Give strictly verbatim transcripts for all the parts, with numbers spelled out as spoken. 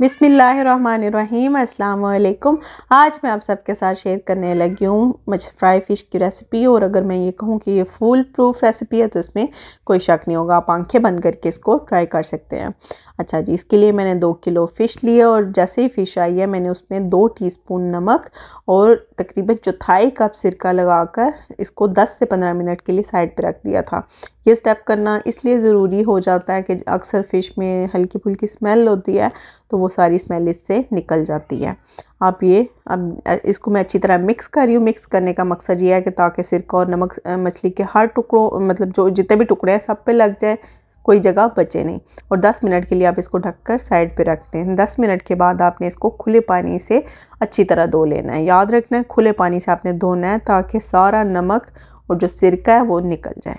बिस्मिल्लाहिर्रहमानिर्रहीम, अस्सलामुअलैकुम। आज मैं आप सबके साथ शेयर करने लगी हूँ मछ फ्राई फ़िश की रेसिपी। और अगर मैं ये कहूँ कि ये फूल प्रूफ रेसिपी है तो इसमें कोई शक नहीं होगा, आप आंखें बंद करके इसको ट्राई कर सकते हैं। अच्छा जी, इसके लिए मैंने दो किलो फ़िश ली है और जैसे ही फ़िश आई है मैंने उसमें दो टीस्पून नमक और तकरीबन चौथाई कप सिरका लगाकर इसको दस से पंद्रह मिनट के लिए साइड पर रख दिया था। ये स्टेप करना इसलिए ज़रूरी हो जाता है कि अक्सर फ़िश में हल्की फुल्की स्मेल होती है तो वो सारी स्मेल इससे निकल जाती है। आप ये अब इसको मैं अच्छी तरह मिक्स कर रही हूँ। मिक्स करने का मकसद ये है कि ताकि सिरका और नमक मछली के हर टुकड़ों, मतलब जो जितने भी टुकड़े हैं सब पे लग जाए, कोई जगह बचे नहीं। और दस मिनट के लिए आप इसको ढककर साइड पे रखते हैं। दस मिनट के बाद आपने इसको खुले पानी से अच्छी तरह धो लेना है। याद रखना है, खुले पानी से आपने धोना है ताकि सारा नमक और जो सिरका है वो निकल जाए।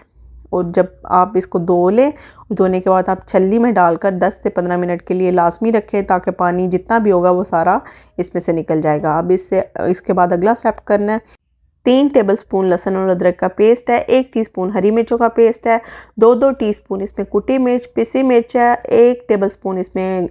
और जब आप इसको धो लें, धोने के बाद आप छलनी में डालकर दस से पंद्रह मिनट के लिए लाजमी रखें ताकि पानी जितना भी होगा वो सारा इसमें से निकल जाएगा। अब इससे इसके बाद अगला स्टेप करना है। तीन टेबलस्पून लहसुन और अदरक का पेस्ट है, एक टीस्पून हरी मिर्चों का पेस्ट है, दो दो टीस्पून इसमें कुटी मिर्च, पिसी मिर्च है, एक टेबलस्पून इसमें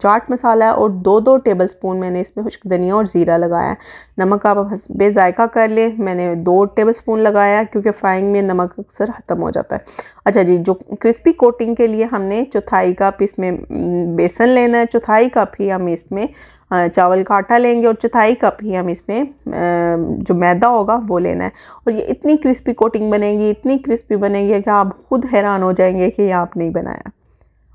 चाट मसाला है और दो दो टेबलस्पून मैंने इसमें खुश्क धनिया और ज़ीरा लगाया है। नमक आप हस्बे जायका कर लें, मैंने दो टेबलस्पून लगाया क्योंकि फ्राइंग में नमक अक्सर ख़त्म हो जाता है। अच्छा जी, जो क्रिस्पी कोटिंग के लिए हमने चौथाई कप इसमें बेसन लेना है, चौथाई कप ही हम इसमें चावल का आटा लेंगे और चौथाई कप ही हम इसमें जो मैदा होगा वो लेना है। और ये इतनी क्रिस्पी कोटिंग बनेगी, इतनी क्रिस्पी बनेगी कि आप खुद हैरान हो जाएंगे कि ये आपने ही बनाया।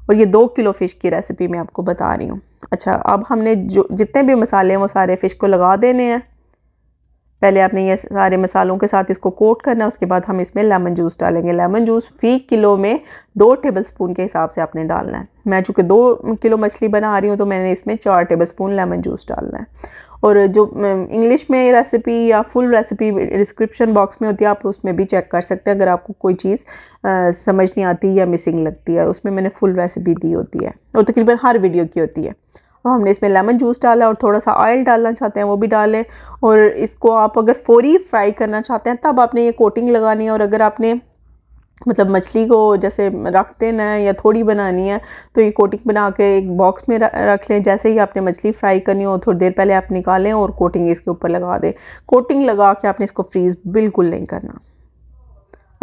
और ये दो किलो फ़िश की रेसिपी मैं आपको बता रही हूँ। अच्छा, अब हमने जो जितने भी मसाले हैं वो सारे फ़िश को लगा देने हैं। पहले आपने ये सारे मसालों के साथ इसको कोट करना है। उसके बाद हम इसमें लेमन जूस डालेंगे। लेमन जूस फी किलो में दो टेबलस्पून के हिसाब से आपने डालना है। मैं चूँकि दो किलो मछली बना रही हूँ तो मैंने इसमें चार टेबलस्पून लेमन जूस डालना है। और जो इंग्लिश में रेसिपी या फुल रेसिपी डिस्क्रिप्शन बॉक्स में होती है, आप उसमें भी चेक कर सकते हैं अगर आपको कोई चीज़ समझ नहीं आती या मिसिंग लगती है। उसमें मैंने फुल रेसिपी दी होती है और तकरीबन हर वीडियो की होती है। और हमने इसमें लेमन जूस डाला और थोड़ा सा ऑयल डालना चाहते हैं वो भी डालें। और इसको आप अगर फौरी फ्राई करना चाहते हैं तब आपने ये कोटिंग लगानी है। और अगर आपने मतलब मछली को जैसे रख देना है या थोड़ी बनानी है तो ये कोटिंग बना के एक बॉक्स में रख लें। जैसे ही आपने मछली फ्राई करनी हो थोड़ी देर पहले आप निकालें और कोटिंग इसके ऊपर लगा दें। कोटिंग लगा के आपने इसको फ्रीज़ बिल्कुल नहीं करना।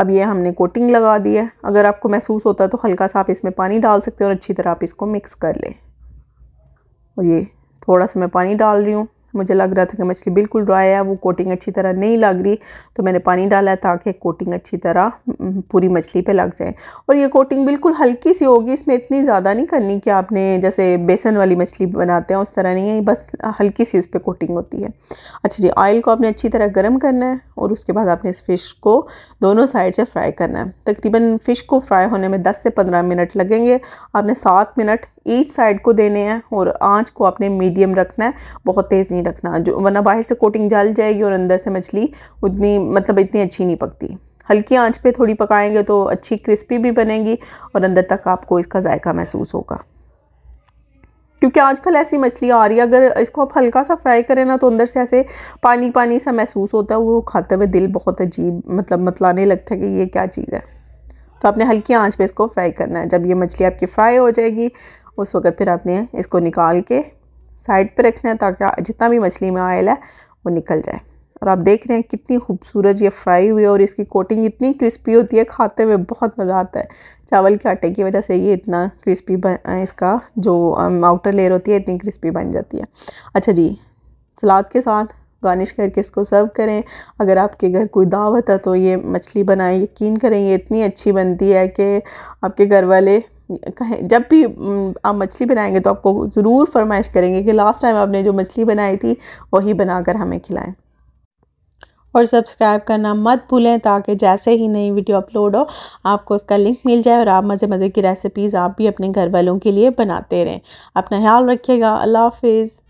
अब ये हमने कोटिंग लगा दी है। अगर आपको महसूस होता है तो हल्का सा आप इसमें पानी डाल सकते हैं और अच्छी तरह आप इसको मिक्स कर लें। और ये थोड़ा सा मैं पानी डाल रही हूँ। मुझे लग रहा था कि मछली बिल्कुल ड्राई है, वो कोटिंग अच्छी तरह नहीं लग रही तो मैंने पानी डाला है ताकि कोटिंग अच्छी तरह पूरी मछली पे लग जाए। और ये कोटिंग बिल्कुल हल्की सी होगी, इसमें इतनी ज़्यादा नहीं करनी कि आपने जैसे बेसन वाली मछली बनाते हैं उस तरह नहीं है, बस हल्की सी इस पर कोटिंग होती है। अच्छा जी, ऑयल को आपने अच्छी तरह गर्म करना है और उसके बाद आपने इस फ़िश को दोनों साइड से फ्राई करना है। तकरीबन फ़िश को फ्राई होने में दस से पंद्रह मिनट लगेंगे। आपने सात मिनट ईच साइड को देने हैं और आंच को आपने मीडियम रखना है, बहुत तेज़ नहीं रखना जो वरना बाहर से कोटिंग जल जाएगी और अंदर से मछली उतनी मतलब इतनी अच्छी नहीं पकती। हल्की आंच पे थोड़ी पकाएंगे तो अच्छी क्रिस्पी भी बनेगी और अंदर तक आपको इसका जायका महसूस होगा क्योंकि आजकल ऐसी मछली आ रही है। अगर इसको आप हल्का सा फ्राई करें ना तो अंदर से ऐसे पानी पानी सा महसूस होता है, वो खाते हुए दिल बहुत अजीब मतलब मतलाने लगता है कि ये क्या चीज़ है। तो आपने हल्की आंच पे इसको फ्राई करना है। जब ये मछली आपकी फ्राई हो जाएगी उस वक्त फिर आपने इसको निकाल के साइड पे रखना है ताकि जितना भी मछली में ऑयल है वो निकल जाए। और आप देख रहे हैं कितनी खूबसूरत ये फ्राई हुई है और इसकी कोटिंग इतनी क्रिस्पी होती है, खाते हुए बहुत मज़ा आता है। चावल के आटे की वजह से ये इतना क्रिस्पी बन इसका जो आउटर लेयर होती है इतनी क्रिस्पी बन जाती है। अच्छा जी, सलाद के साथ गार्निश करके इसको सर्व करें। अगर आपके घर कोई दावत है तो ये मछली बनाएं। यकीन करें ये इतनी अच्छी बनती है कि आपके घर वाले कहें, जब भी आप मछली बनाएंगे तो आपको ज़रूर फरमाइश करेंगे कि लास्ट टाइम आपने जो मछली बनाई थी वही बनाकर हमें खिलाएं। और सब्सक्राइब करना मत भूलें ताकि जैसे ही नई वीडियो अपलोड हो आपको उसका लिंक मिल जाए और आप मज़े मज़े की रेसिपीज़ आप भी अपने घर वालों के लिए बनाते रहें। अपना ख्याल रखिएगा। अल्लाह हाफिज़।